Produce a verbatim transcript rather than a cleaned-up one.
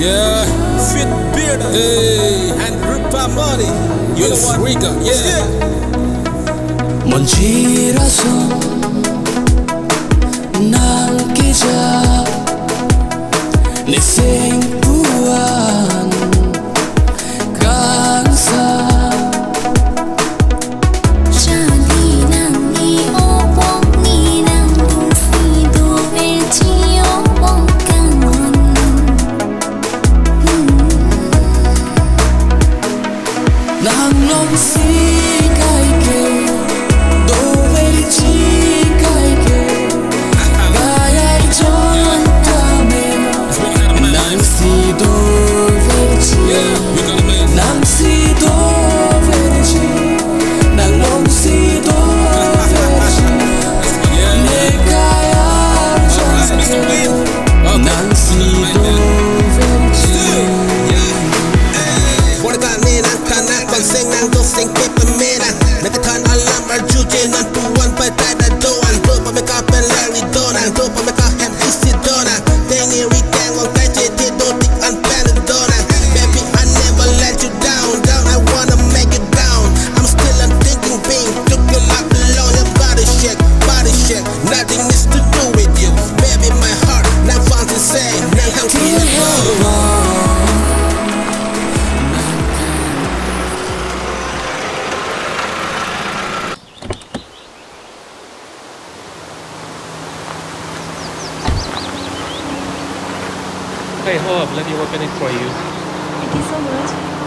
Yeah, Fit Beard, hey, and Rupa Mani, you know what? Rika, yeah. Manjira song, nang kija, nising buwan, kansa. Hey, hold up, let me open it for you. Thank you so much.